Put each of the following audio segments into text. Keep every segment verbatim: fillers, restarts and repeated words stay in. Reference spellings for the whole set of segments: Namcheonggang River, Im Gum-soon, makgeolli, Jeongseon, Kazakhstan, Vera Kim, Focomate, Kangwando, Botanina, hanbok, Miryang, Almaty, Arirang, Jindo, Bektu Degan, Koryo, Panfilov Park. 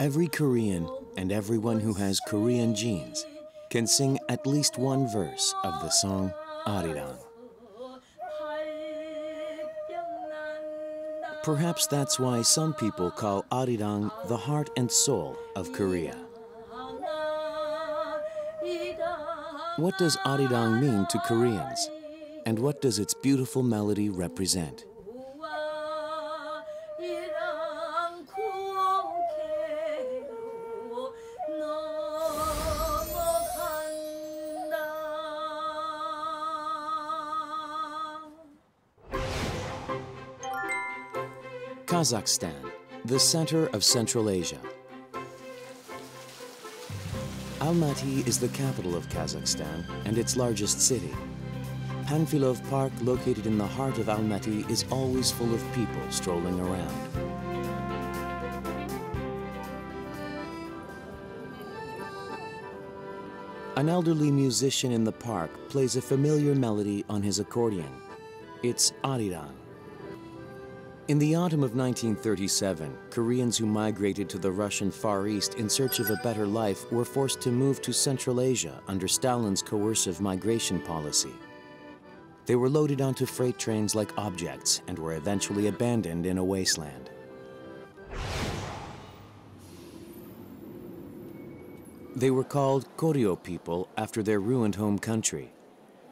Every Korean and everyone who has Korean genes can sing at least one verse of the song Arirang. Perhaps that's why some people call Arirang the heart and soul of Korea. What does Arirang mean to Koreans? And what does its beautiful melody represent? Kazakhstan, the center of Central Asia. Almaty is the capital of Kazakhstan and its largest city. Panfilov Park, located in the heart of Almaty, is always full of people strolling around. An elderly musician in the park plays a familiar melody on his accordion. It's Arirang. In the autumn of nineteen thirty-seven, Koreans who migrated to the Russian Far East in search of a better life were forced to move to Central Asia under Stalin's coercive migration policy. They were loaded onto freight trains like objects and were eventually abandoned in a wasteland. They were called Koryo people after their ruined home country.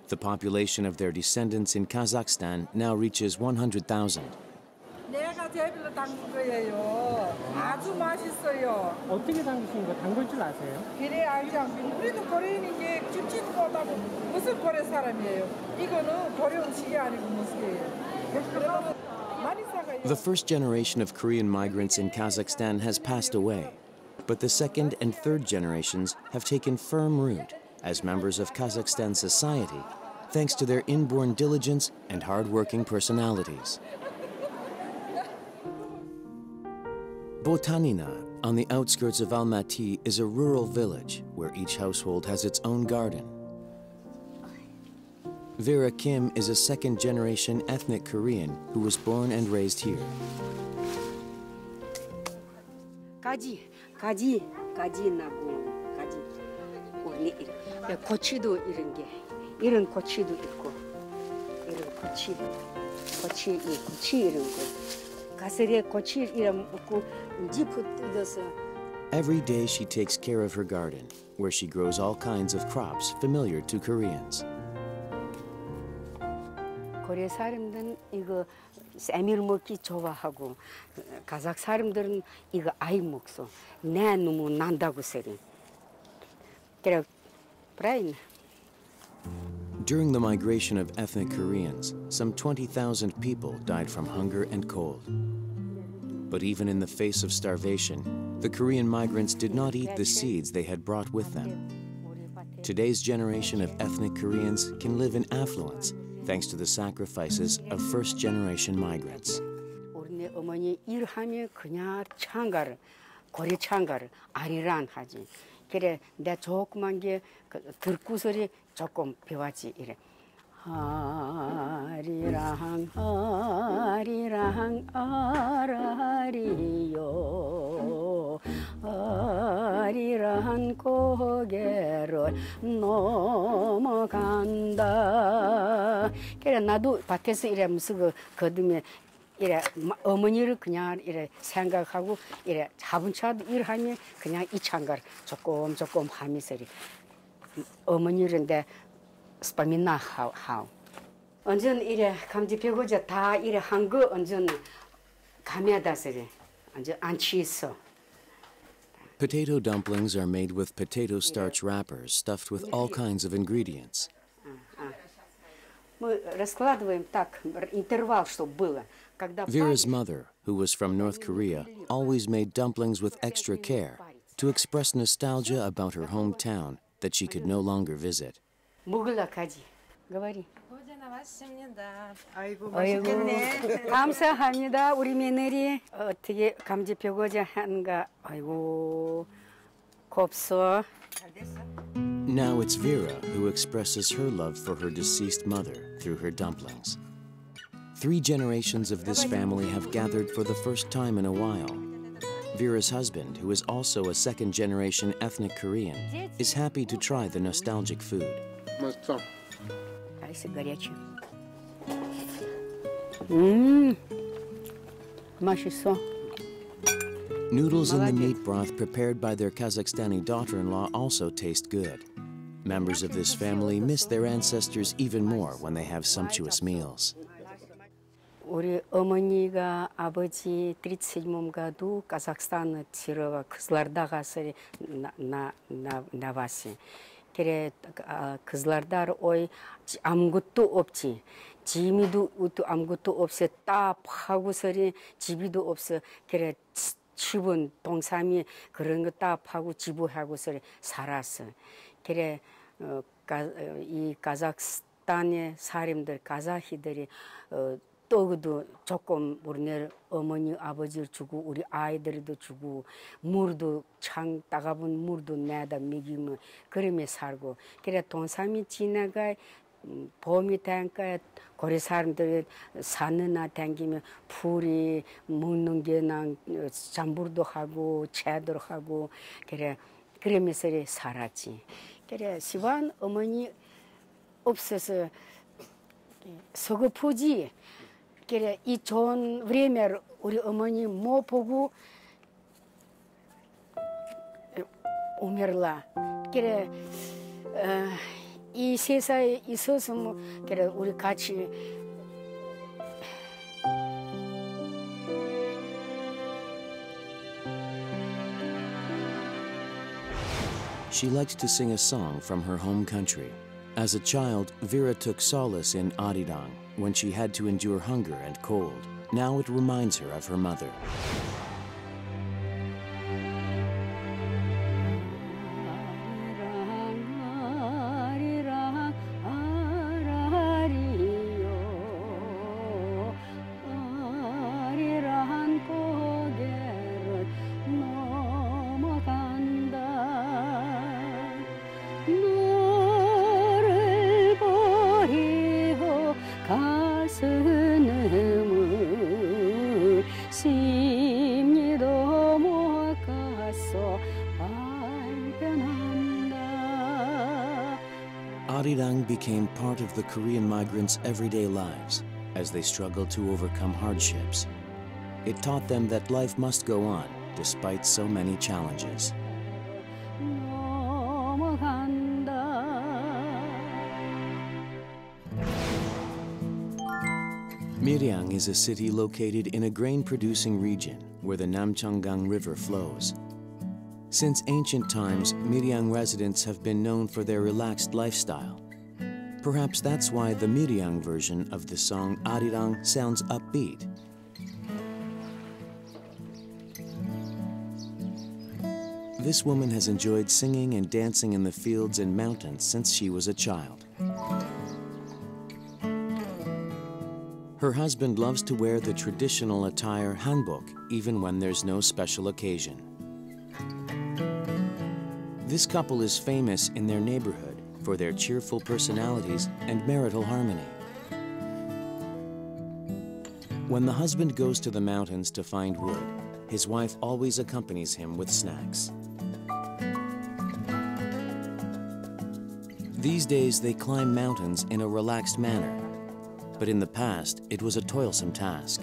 The population of their descendants in Kazakhstan now reaches one hundred thousand. The first generation of Korean migrants in Kazakhstan has passed away, but the second and third generations have taken firm root as members of Kazakhstan society, thanks to their inborn diligence and hard-working personalities. Botanina, on the outskirts of Almaty, is a rural village where each household has its own garden. Vera Kim is a second-generation ethnic Korean who was born and raised here. Every day she takes care of her garden, where she grows all kinds of crops familiar to Koreans. Korea 사람들은 이거 쌈을 먹기 좋아하고 가작 사람들은 이거 아이 먹소. 내 너무 난다고 세리. 그래, 브라인. During the migration of ethnic Koreans, some twenty thousand people died from hunger and cold. But even in the face of starvation, the Korean migrants did not eat the seeds they had brought with them. Today's generation of ethnic Koreans can live in affluence thanks to the sacrifices of first-generation migrants. 그래 내가 조그만 게 들구슬이 조금 배웠지 이래. 아리랑 아리랑 아라리요 아리랑 고개를 넘어간다. 그래 나도 밖에서 이래 무슨 그 거듭에 이래 어머니를 그냥 이래 생각하고 이래 잡은 차도 일하면 그냥 이 창가를 조금 조금 하면서 어머니를 내 스파미나 하우 언젠 이래 감지 배고자 다 이래 한 거 언젠 감야다서리 언젠 안 취했어. Potato dumplings are made with potato starch wrappers stuffed with all kinds of ingredients. Мы раскладываем так интервал, чтобы было. Vera's mother, who was from North Korea, always made dumplings with extra care to express nostalgia about her hometown that she could no longer visit. Now it's Vera who expresses her love for her deceased mother through her dumplings. Three generations of this family have gathered for the first time in a while. Vera's husband, who is also a second-generation ethnic Korean, is happy to try the nostalgic food. Mm. Noodles in the meat broth prepared by their Kazakhstani daughter-in-law also taste good. Members of this family miss their ancestors even more when they have sumptuous meals. 우리 어머니가 아버지 thirty-seven도 카자흐스탄에 들어와 그슬라다 가서 나나 나왔어. 그래 그슬라다 오이 아무것도 없지. 짐이도 아무것도 없어. 다 파고서리 집이도 없어. 그래 집은 동삼이 그런 거 다 파고 지부하고서리 살았어. 그래 이 카자흐스탄의 사람들 카자흐들이 떡도 조금 우리네 어머니 아버지를 주고 우리 아이들도 주고 물도 창 따가운 물도 내다 먹이면 그러며 살고 그래 동삼이 지나가 봄이 되니까 고래 사람들이 산이나 댕기면 풀이 먹는 게나 잠불도 하고 채도 하고 그래 그러면서 살았지. 그래 시원 어머니 없어서 서글프지. 그래 이 좋은 время 우리 어머니 뭐 보고 умерла. 그래 어, 이 세상에 있어서 뭐 그래 우리 같이. She likes to sing a song from her home country. As a child, Vera took solace in Arirang when she had to endure hunger and cold. Now it reminds her of her mother. Arirang became part of the Korean migrants' everyday lives as they struggled to overcome hardships. It taught them that life must go on despite so many challenges. Miryang is a city located in a grain-producing region where the Namcheonggang River flows. Since ancient times, Miryang residents have been known for their relaxed lifestyle. Perhaps that's why the Miryang version of the song Arirang sounds upbeat. This woman has enjoyed singing and dancing in the fields and mountains since she was a child. Her husband loves to wear the traditional attire hanbok, even when there's no special occasion. This couple is famous in their neighborhood for their cheerful personalities and marital harmony. When the husband goes to the mountains to find wood, his wife always accompanies him with snacks. These days, they climb mountains in a relaxed manner. But in the past, it was a toilsome task.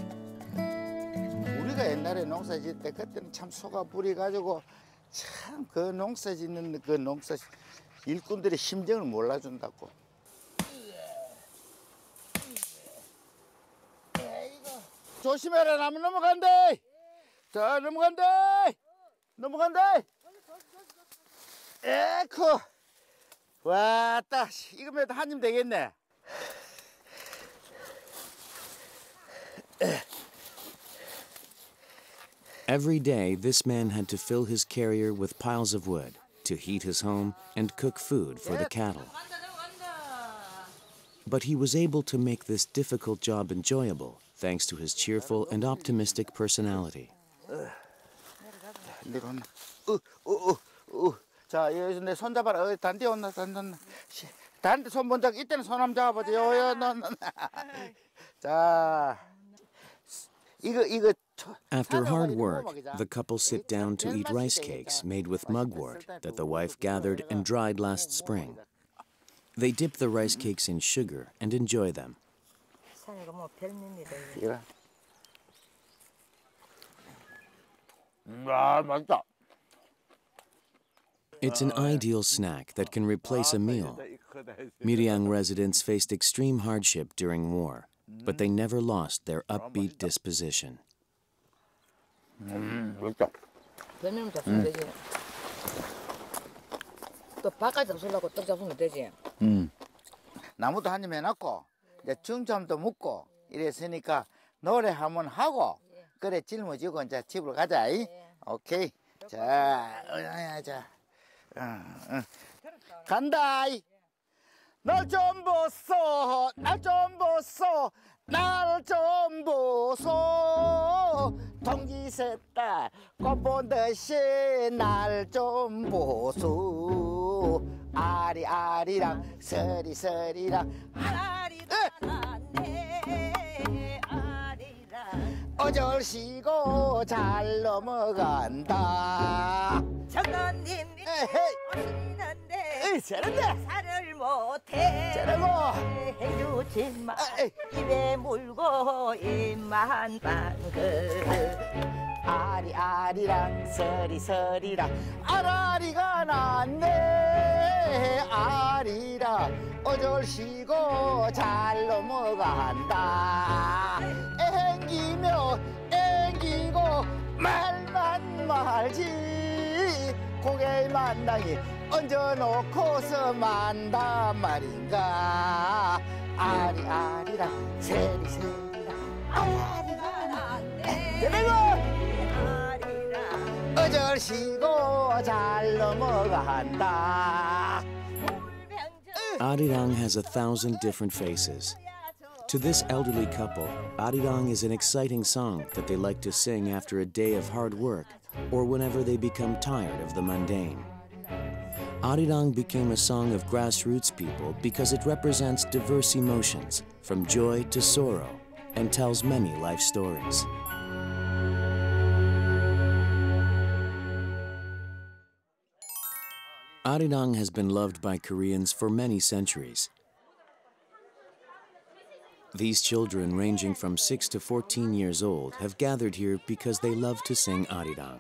Every day, this man had to fill his carrier with piles of wood to heat his home and cook food for the cattle. But he was able to make this difficult job enjoyable thanks to his cheerful and optimistic personality. After hard work, the couple sit down to eat rice cakes made with mugwort that the wife gathered and dried last spring. They dip the rice cakes in sugar and enjoy them. It's an ideal snack that can replace a meal. Miryang residents faced extreme hardship during war, but they never lost their upbeat disposition. Okay. 간다이. 날 좀 보소. 날 좀 보소. 날 좀 보소. 동지셋딸 꽃본 듯이 날 좀 보소. 아리 아리랑 서리 서리랑 아리라네 아리랑 어절시고 잘 넘어간다. 장관님 오시는데 살을 못해 해주지마 입에 물고 입만 방글 아리아리랑 서리서리랑 아라리가 났네 아리라 어절시고 잘 넘어간다 앵기며 앵기고 말만 말지 고개만 당이 얹어놓고서 만다 말인가 아리아리랑 서리서리랑 아라리가 났네 데리고 Arirang has a thousand different faces. To this elderly couple, Arirang is an exciting song that they like to sing after a day of hard work or whenever they become tired of the mundane. Arirang became a song of grassroots people because it represents diverse emotions, from joy to sorrow, and tells many life stories. Arirang has been loved by Koreans for many centuries. These children, ranging from six to fourteen years old, have gathered here because they love to sing Arirang.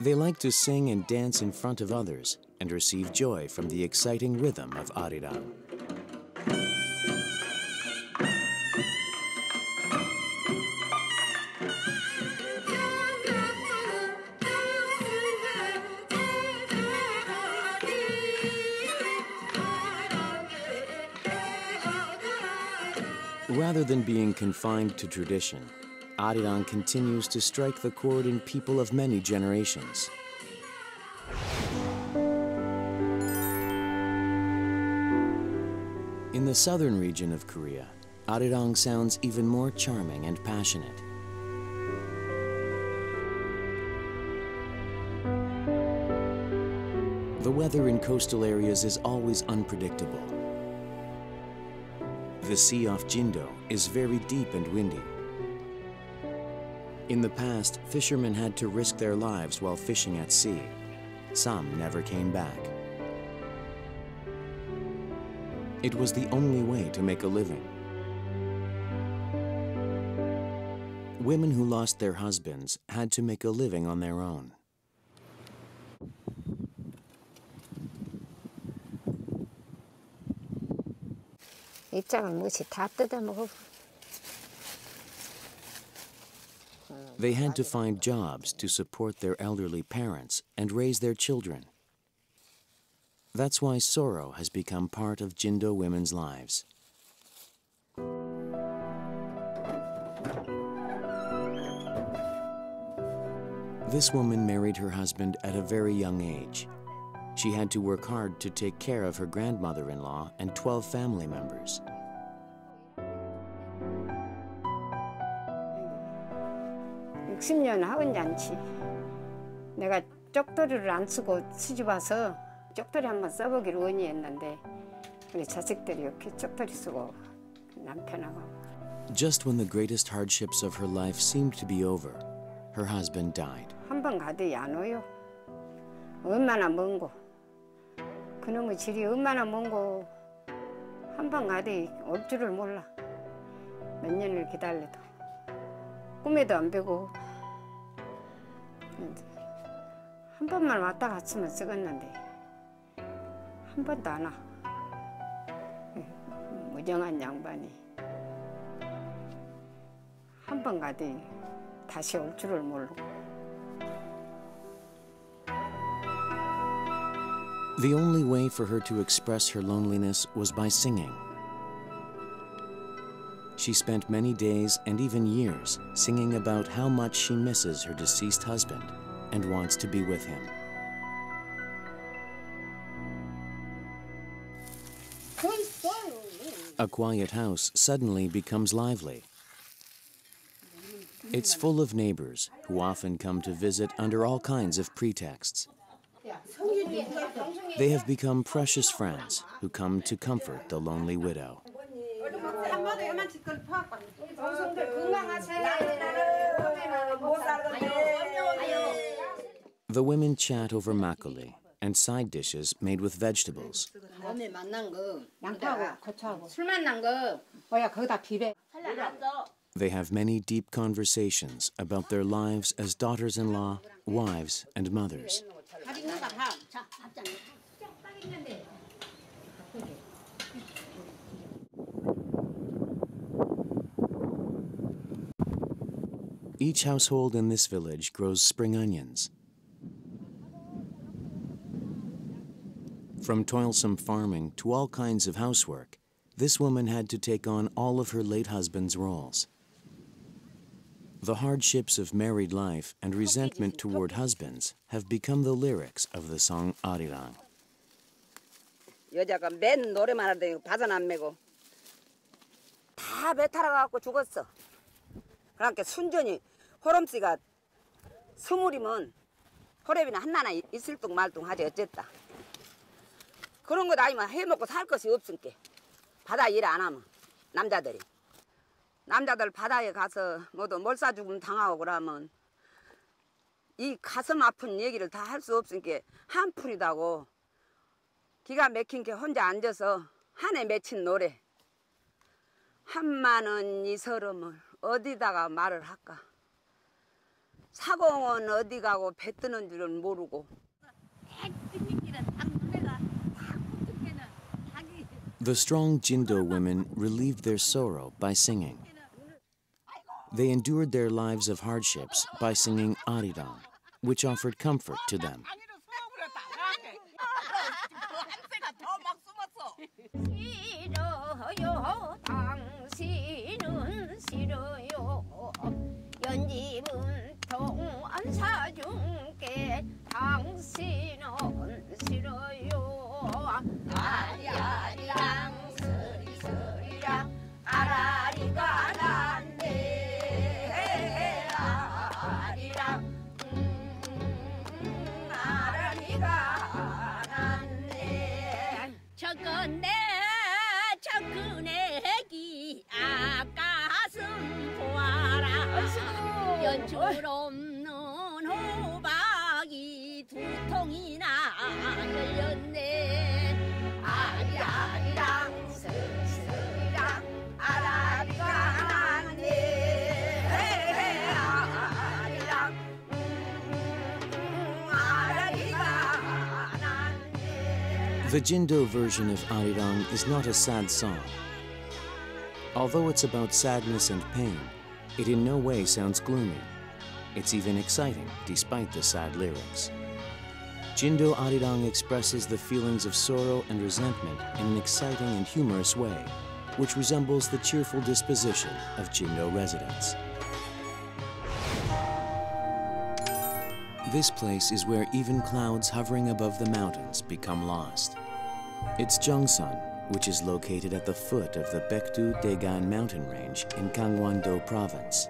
They like to sing and dance in front of others and receive joy from the exciting rhythm of Arirang. Rather than being confined to tradition, Arirang continues to strike the chord in people of many generations. In the southern region of Korea, Arirang sounds even more charming and passionate. The weather in coastal areas is always unpredictable. The sea off Jindo is very deep and windy. In the past, fishermen had to risk their lives while fishing at sea. Some never came back. It was the only way to make a living. Women who lost their husbands had to make a living on their own. They had to find jobs to support their elderly parents and raise their children. That's why sorrow has become part of Jindo women's lives. This woman married her husband at a very young age. She had to work hard to take care of her grandmother-in-law and twelve family members. Just when the greatest hardships of her life seemed to be over, her husband died. 한번 가도 안 와요. 얼마나 먼고. 그놈의 질이 얼마나 먼고. 한번 가도 올 줄을 몰라. 몇 년을 기다려도 꿈에도 안 되고. 한 번만 왔다 갔으면 쓰겠는데 한 번도 안 와. 무정한 양반이 한 번 가더니 다시 올 줄을 모르고. The only way for her to express her loneliness was by singing. She spent many days and even years singing about how much she misses her deceased husband and wants to be with him. A quiet house suddenly becomes lively. It's full of neighbors who often come to visit under all kinds of pretexts. They have become precious friends who come to comfort the lonely widow. The women chat over makgeolli and side dishes made with vegetables. They have many deep conversations about their lives as daughters-in-law, wives, and mothers. Each household in this village grows spring onions. From toilsome farming to all kinds of housework, this woman had to take on all of her late husband's roles. The hardships of married life and resentment toward husbands have become the lyrics of the song Arirang. 여자가 맨 노래만 하더니 바전 안 메고 다 배탈아 갖고 죽었어. 그러니까 순전히 호럼씨가 스물이면 호랩이나 한나나 있을 둥 말 둥 하지 어쨌다. 그런 것 아니면 해먹고 살 것이 없으니까 바다 일 안 하면 남자들이. 남자들 바다에 가서 모두 몰사 죽음 당하고 그러면 이 가슴 아픈 얘기를 다 할 수 없으니까 한풀이다고 기가 막힌 게 혼자 앉아서 한에 맺힌 노래. 한마는 이 서름을 어디다가 말을 할까. 사공은 어디 가고 배 뜨는 줄을 모르고. The strong Jindo women relieved their sorrow by singing. They endured their lives of hardships by singing Arirang, which offered comfort to them. The Jindo version of Arirang is not a sad song. Although it's about sadness and pain, it in no way sounds gloomy. It's even exciting, despite the sad lyrics. Jindo Arirang expresses the feelings of sorrow and resentment in an exciting and humorous way, which resembles the cheerful disposition of Jindo residents. This place is where even clouds hovering above the mountains become lost. It's Jeongseon, which is located at the foot of the Bektu Degan mountain range in Kangwando province.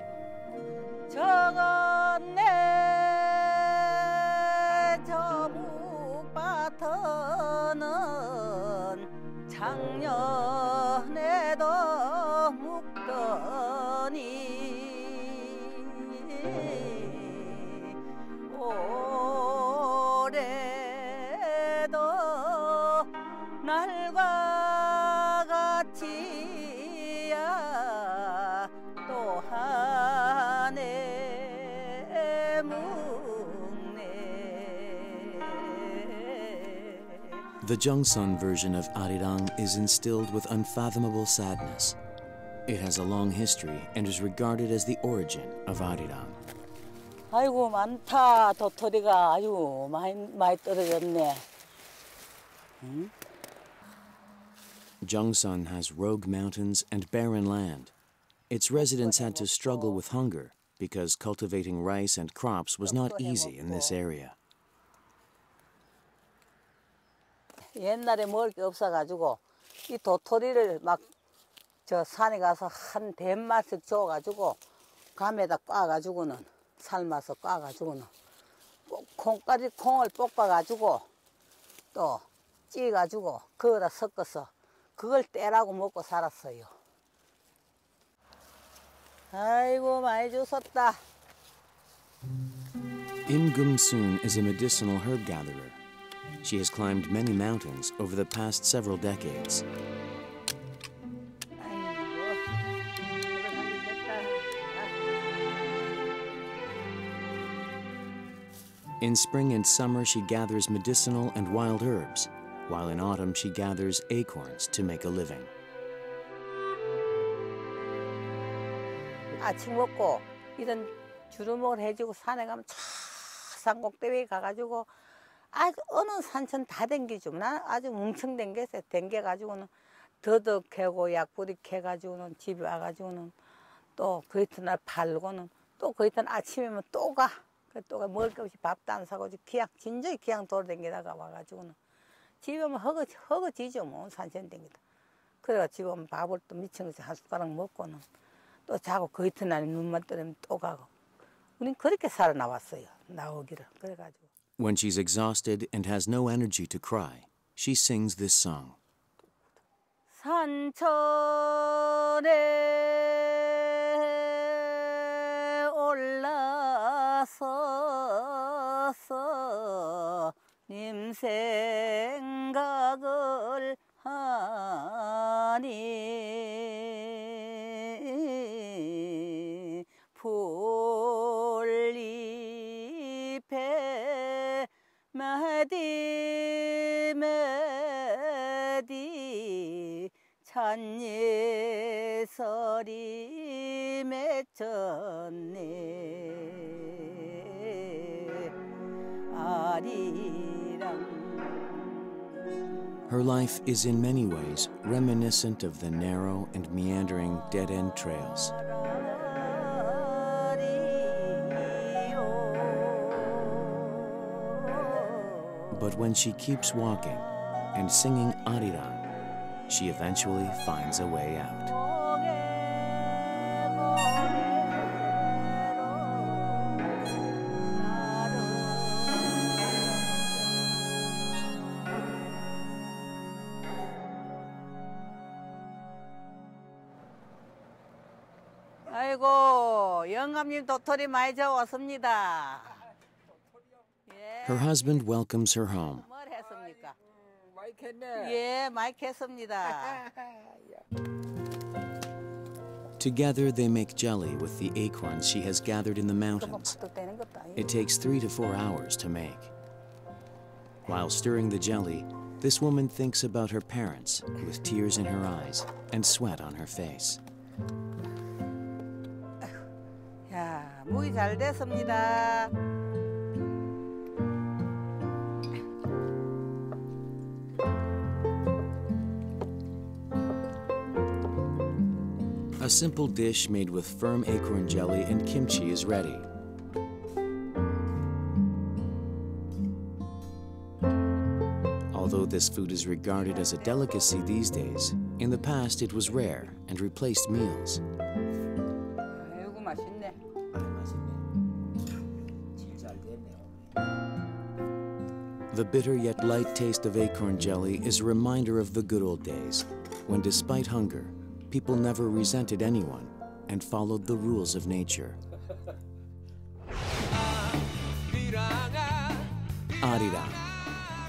The Jeongseon version of Arirang is instilled with unfathomable sadness. It has a long history and is regarded as the origin of Arirang. 아이고 많다. 도토리가 아유 많이 많이 떨어졌네. 응? Jeongseon has rogue mountains and barren land. Its residents had to struggle with hunger because cultivating rice and crops was not easy in this area. 옛날에 먹을 게 없어가지고 이 도토리를 막 저 산에 가서 한 댓맛씩 줘가지고 감에다 꽈가지고는 삶아서 꽈가지고는 콩까지 콩을 볶아가지고 또 찌가지고 그거다 섞어서 그걸 떼라고 먹고 살았어요. 아이고 많이 줬었다. Im Gum-soon is a medicinal herb gatherer. She has climbed many mountains over the past several decades. In spring and summer, she gathers medicinal and wild herbs, while in autumn she gathers acorns to make a living. 아침 먹고 이런 주름을 해주고 산에 가면 산꼭대기에 가가지고 아주 어느 산천 다 댕기죠. 나 아주 뭉청 댕겼어요. 댕겨가지고는 더덕 캐고 약뿌리 캐가지고는 집에 와가지고는 또 그 이튿날 팔고는 또 그 이튿날 아침이면 또 가. 또 먹을 게 없이 밥도 안 사고 기양 진저히 기양 돌아댕기다가 와가지고는 집에 오면 허거 허거지죠 뭐 산천 댕기다. 그래가 집에 오면 밥을 또 미친 듯이 한 숟가락 먹고는 또 자고 그 이튿날에 눈만 뜨면 또 가고. 우린 그렇게 살아나왔어요. 나오기를 그래가지고. When she's exhausted and has no energy to cry, she sings this song. 산천에 올라서서 님 생각을 하니 풀잎에 메디 메디 찬예설이 맺혔네 아리랑. Her life is in many ways reminiscent of the narrow and meandering dead-end trails. But when she keeps walking and singing Arirang, she eventually finds a way out. 아이고, 영감님 도토리 많이 잡았습니다. Her husband welcomes her home. Together they make jelly with the acorns she has gathered in the mountains. It takes three to four hours to make. While stirring the jelly, this woman thinks about her parents with tears in her eyes and sweat on her face. 야, 무이 잘 됐습니다. A simple dish made with firm acorn jelly and kimchi is ready. Although this food is regarded as a delicacy these days, in the past it was rare and replaced meals. The bitter yet light taste of acorn jelly is a reminder of the good old days, when despite hunger, people never resented anyone and followed the rules of nature. Arirang,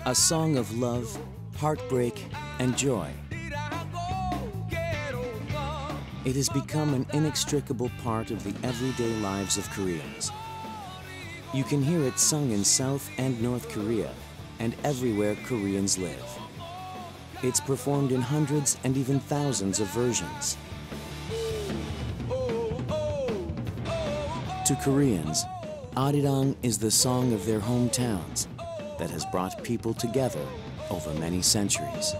a song of love, heartbreak, and joy. It has become an inextricable part of the everyday lives of Koreans. You can hear it sung in South and North Korea and everywhere Koreans live. It's performed in hundreds and even thousands of versions. To Koreans, Arirang is the song of their hometowns that has brought people together over many centuries.